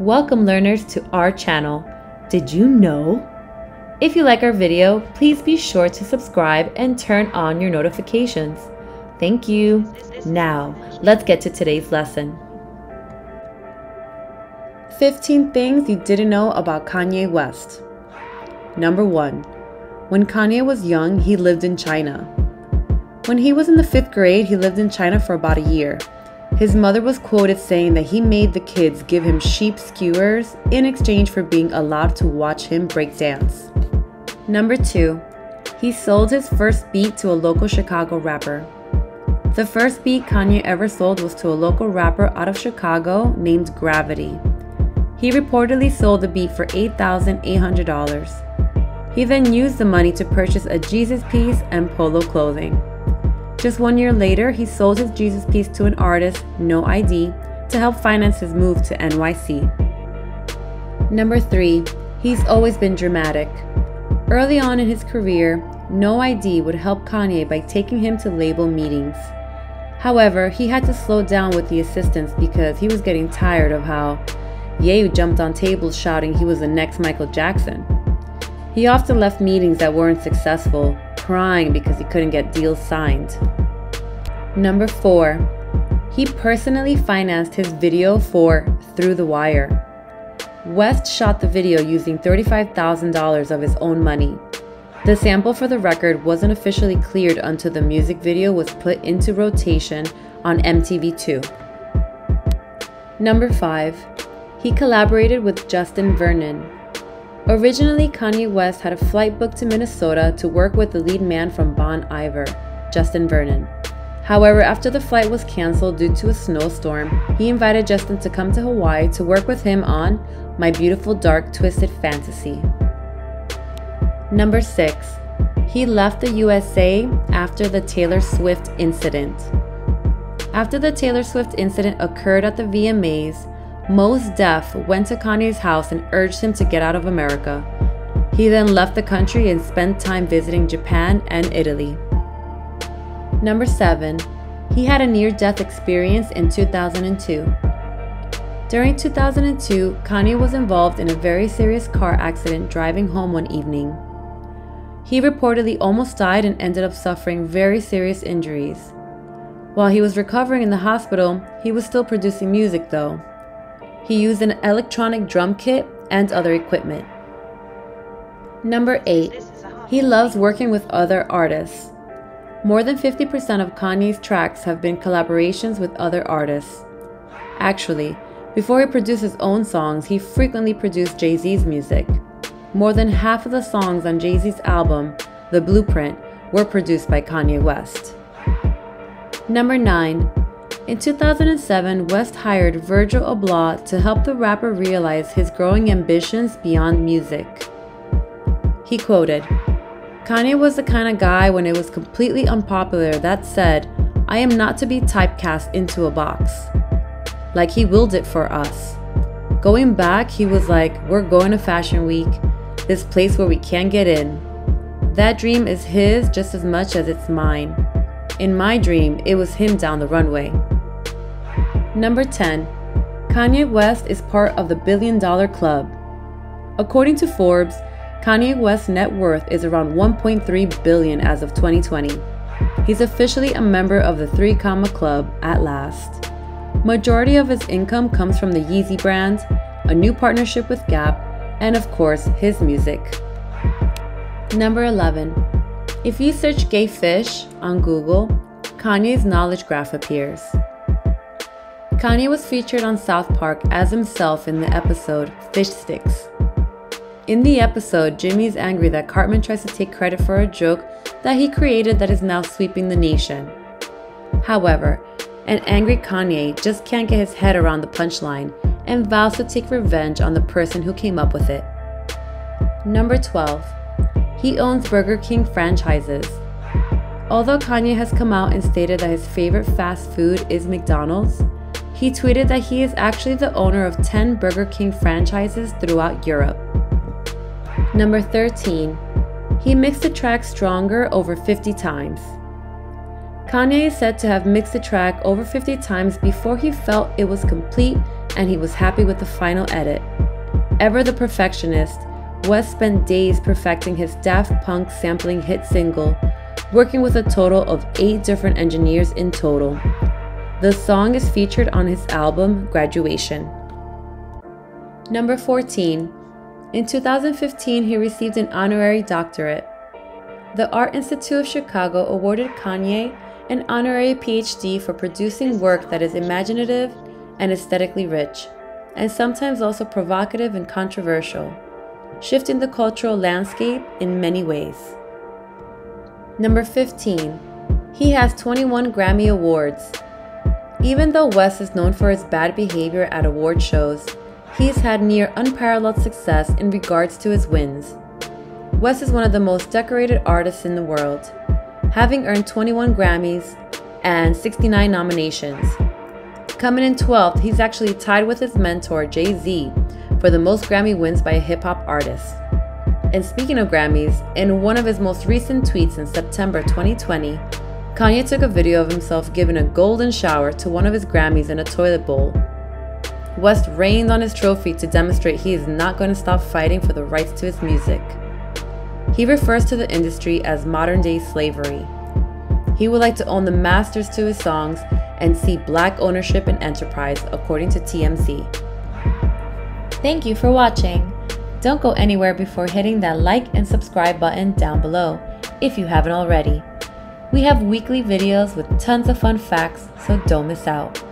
Welcome learners to our channel. Did you know? If you like our video, please be sure to subscribe and turn on your notifications. Thank you. Now, let's get to today's lesson. 15 things you didn't know about Kanye West. Number 1. When Kanye was young, he lived in China. When he was in the 5th grade, he lived in China for about a year. His mother was quoted saying that he made the kids give him sheep skewers in exchange for being allowed to watch him break dance. Number 2. He sold his first beat to a local Chicago rapper. The first beat Kanye ever sold was to a local rapper out of Chicago named Gravity. He reportedly sold the beat for $8,800. He then used the money to purchase a Jesus piece and polo clothing. Just 1 year later, he sold his Jesus piece to an artist, No ID, to help finance his move to NYC. Number 3. He's always been dramatic. Early on in his career, No ID would help Kanye by taking him to label meetings. However, he had to slow down with the assistance because he was getting tired of how Ye jumped on tables shouting he was the next Michael Jackson. He often left meetings that weren't successful, crying because he couldn't get deals signed. Number 4. He personally financed his video for Through the Wire. West shot the video using $35,000 of his own money. The sample for the record wasn't officially cleared until the music video was put into rotation on MTV2. Number 5. He collaborated with Justin Vernon. Originally, Kanye West had a flight booked to Minnesota to work with the lead man from Bon Iver, Justin Vernon. However, after the flight was canceled due to a snowstorm, he invited Justin to come to Hawaii to work with him on My Beautiful Dark Twisted Fantasy. Number 6. He left the USA after the Taylor Swift incident. After the Taylor Swift incident occurred at the VMAs, Mos Def went to Kanye's house and urged him to get out of America. He then left the country and spent time visiting Japan and Italy. Number 7. He had a near-death experience in 2002. During 2002, Kanye was involved in a very serious car accident driving home one evening. He reportedly almost died and ended up suffering very serious injuries. While he was recovering in the hospital, he was still producing music though. He used an electronic drum kit and other equipment. Number 8. He loves working with other artists. More than 50% of Kanye's tracks have been collaborations with other artists. Actually, before he produced his own songs, he frequently produced Jay-Z's music. More than half of the songs on Jay-Z's album, The Blueprint, were produced by Kanye West. Number 9. In 2007, West hired Virgil Abloh to help the rapper realize his growing ambitions beyond music. He quoted, "Kanye was the kind of guy when it was completely unpopular that said, 'I am not to be typecast into a box.' Like he willed it for us. Going back, he was like, 'We're going to Fashion Week, this place where we can't get in.' That dream is his just as much as it's mine. In my dream, it was him down the runway." Number 10. Kanye West is part of the billion-dollar club. According to Forbes, Kanye West's net worth is around $1.3 billion as of 2020. He's officially a member of the 3, club at last. Majority of his income comes from the Yeezy brand, a new partnership with Gap, and of course, his music. Number 11. If you search gay fish on Google, Kanye's knowledge graph appears. Kanye was featured on South Park as himself in the episode Fish Sticks. In the episode, Jimmy's angry that Cartman tries to take credit for a joke that he created that is now sweeping the nation. However, an angry Kanye just can't get his head around the punchline and vows to take revenge on the person who came up with it. Number 12. He owns Burger King franchises. Although Kanye has come out and stated that his favorite fast food is McDonald's, he tweeted that he is actually the owner of 10 Burger King franchises throughout Europe. Number 13. He mixed the track Stronger over 50 times. Kanye is said to have mixed the track over 50 times before he felt it was complete and he was happy with the final edit. Ever the perfectionist, West spent days perfecting his Daft Punk sampling hit single, working with a total of 8 different engineers in total. The song is featured on his album, Graduation. Number 14. In 2015, he received an honorary doctorate. The Art Institute of Chicago awarded Kanye an honorary PhD for producing work that is imaginative and aesthetically rich, and sometimes also provocative and controversial, shifting the cultural landscape in many ways. Number 15. He has 21 Grammy Awards. Even though West is known for his bad behavior at award shows, he's had near unparalleled success in regards to his wins. West is one of the most decorated artists in the world, having earned 21 Grammys and 69 nominations. Coming in 12th, he's actually tied with his mentor, Jay-Z, for the most Grammy wins by a hip-hop artist. And speaking of Grammys, in one of his most recent tweets in September 2020, Kanye took a video of himself giving a golden shower to one of his Grammys in a toilet bowl. West rained on his trophy to demonstrate he is not going to stop fighting for the rights to his music. He refers to the industry as modern-day slavery. He would like to own the masters to his songs and see black ownership and enterprise, according to TMZ. Thank you for watching. Don't go anywhere before hitting that like and subscribe button down below if you haven't already. We have weekly videos with tons of fun facts, so don't miss out.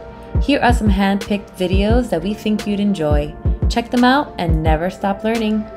Here are some hand-picked videos that we think you'd enjoy. Check them out and never stop learning.